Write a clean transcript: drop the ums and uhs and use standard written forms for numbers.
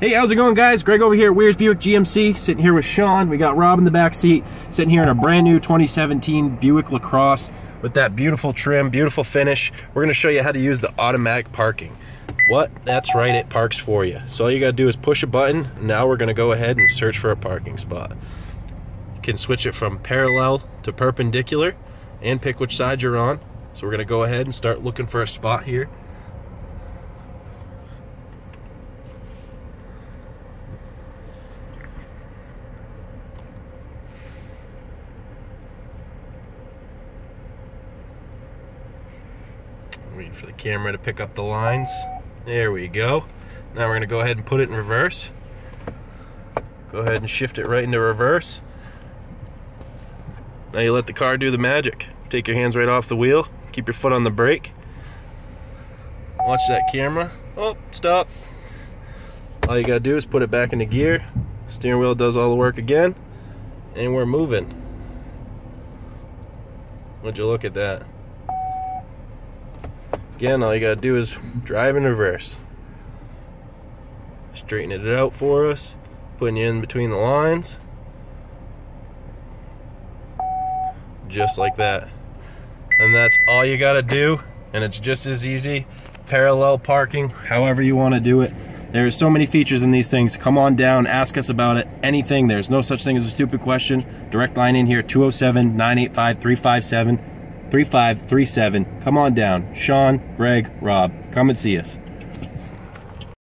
Hey, how's it going, guys? Greg over here at Weir's Buick GMC, sitting here with Sean. We got Rob in the back seat, sitting here in a brand new 2017 Buick LaCrosse with that beautiful trim, beautiful finish. We're gonna show you how to use the automatic parking. What? That's right, it parks for you. So all you gotta do is push a button. Now we're gonna go ahead and search for a parking spot. You can switch it from parallel to perpendicular and pick which side you're on. So we're gonna go ahead and start looking for a spot here. Waiting for the camera to pick up the lines. There we go. Now we're going to go ahead and put it in reverse. Go ahead and shift it right into reverse. Now you let the car do the magic. Take your hands right off the wheel. Keep your foot on the brake. Watch that camera. Oh, stop. All you got to do is put it back into gear. Steering wheel does all the work again. And we're moving. Would you look at that? Again, all you gotta do is drive in reverse. Straighten it out for us, putting you in between the lines. Just like that. And that's all you gotta do, and it's just as easy. Parallel parking, however you wanna do it. There's so many features in these things. Come on down, ask us about it, anything. There's no such thing as a stupid question. Direct line in here, 207-985-357. 3537. Come on down. Sean, Greg, Rob, come and see us.